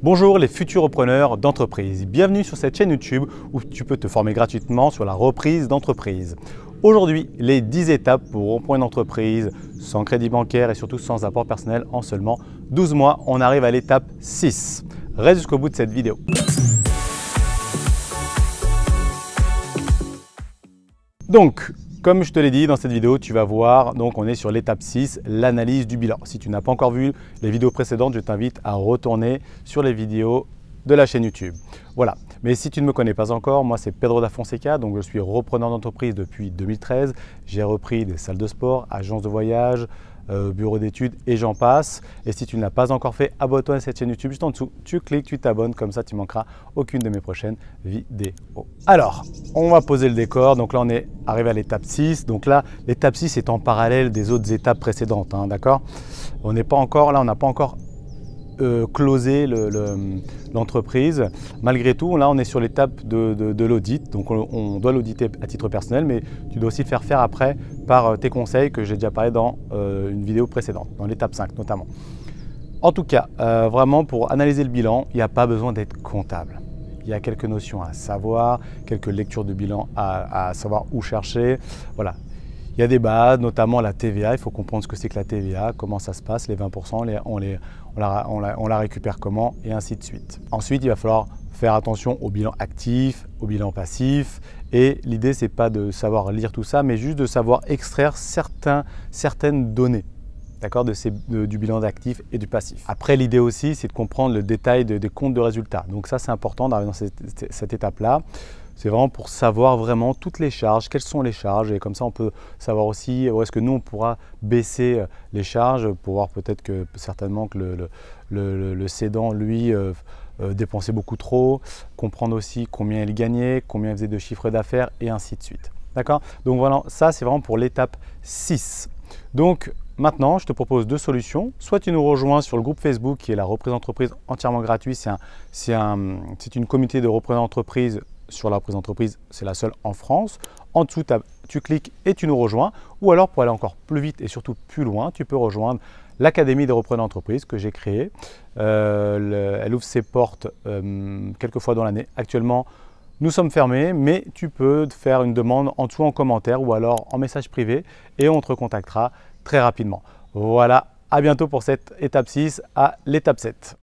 Bonjour les futurs repreneurs d'entreprise, bienvenue sur cette chaîne YouTube où tu peux te former gratuitement sur la reprise d'entreprise. Aujourd'hui, les 10 étapes pour reprendre une entreprise sans crédit bancaire et surtout sans apport personnel en seulement 12 mois. On arrive à l'étape 6. Reste jusqu'au bout de cette vidéo. Donc, comme je te l'ai dit dans cette vidéo, tu vas voir, donc on est sur l'étape 6, l'analyse du bilan. Si tu n'as pas encore vu les vidéos précédentes, je t'invite à retourner sur les vidéos de la chaîne YouTube. Voilà, mais si tu ne me connais pas encore, moi c'est Pedro da Fonseca, donc je suis repreneur d'entreprise depuis 2013. J'ai repris des salles de sport, agences de voyage, bureaux d'études et j'en passe. Et si tu ne l'as pas encore fait, abonne-toi à cette chaîne YouTube juste en dessous. Tu cliques, tu t'abonnes, comme ça tu ne manqueras aucune de mes prochaines vidéos. Alors, on va poser le décor. Donc là, on est arrivé à l'étape 6. Donc là, l'étape 6 est en parallèle des autres étapes précédentes, hein, d'accord? On n'est pas encore, là, on n'a pas encore closer l'entreprise. Malgré tout, là, on est sur l'étape de l'audit. Donc, on doit l'auditer à titre personnel, mais tu dois aussi le faire faire après par tes conseils que j'ai déjà parlé dans une vidéo précédente, dans l'étape 5 notamment. En tout cas, vraiment, pour analyser le bilan, il n'y a pas besoin d'être comptable. Il y a quelques notions à savoir, quelques lectures de bilan à savoir où chercher. Voilà. Il y a des bases, notamment la TVA, il faut comprendre ce que c'est que la TVA, comment ça se passe, les 20%, on la récupère comment, et ainsi de suite. Ensuite, il va falloir faire attention au bilan actif, au bilan passif, et l'idée, c'est pas de savoir lire tout ça, mais juste de savoir extraire certaines données, d'accord, du bilan d'actif et du passif. Après, l'idée aussi, c'est de comprendre le détail des comptes de résultats. Donc ça, c'est important d'arriver dans cette étape-là. C'est vraiment pour savoir vraiment toutes les charges, quelles sont les charges, et comme ça on peut savoir aussi où est-ce que nous on pourra baisser les charges pour voir peut-être que certainement que le cédant lui dépensait beaucoup trop, comprendre aussi combien il gagnait, combien il faisait de chiffre d'affaires et ainsi de suite. D'accord? Donc voilà, ça c'est vraiment pour l'étape 6. Donc maintenant, je te propose deux solutions. Soit tu nous rejoins sur le groupe Facebook qui est la reprise d'entreprise entièrement gratuit. C'est une communauté de reprise d'entreprise sur la reprise d'entreprise, c'est la seule en France. En dessous, tu cliques et tu nous rejoins. Ou alors, pour aller encore plus vite et surtout plus loin, tu peux rejoindre l'Académie des repreneurs d'entreprise que j'ai créée. Elle ouvre ses portes quelques fois dans l'année. Actuellement, nous sommes fermés, mais tu peux faire une demande en dessous en commentaire ou alors en message privé et on te recontactera très rapidement. Voilà, à bientôt pour cette étape 6 à l'étape 7.